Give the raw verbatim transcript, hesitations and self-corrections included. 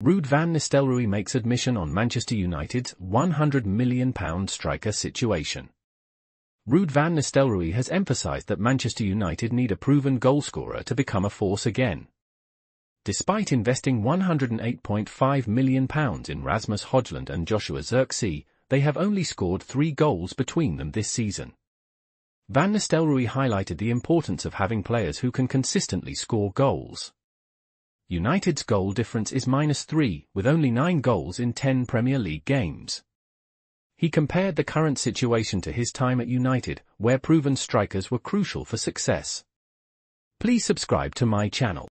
Ruud van Nistelrooy makes admission on Manchester United's one hundred million pound striker situation. Ruud van Nistelrooy has emphasised that Manchester United need a proven goalscorer to become a force again. Despite investing one hundred eight point five million pounds in Rasmus Hojlund and Joshua Zirkzee, they have only scored three goals between them this season. Van Nistelrooy highlighted the importance of having players who can consistently score goals. United's goal difference is minus three, with only nine goals in ten Premier League games. He compared the current situation to his time at United, where proven strikers were crucial for success. Please subscribe to my channel.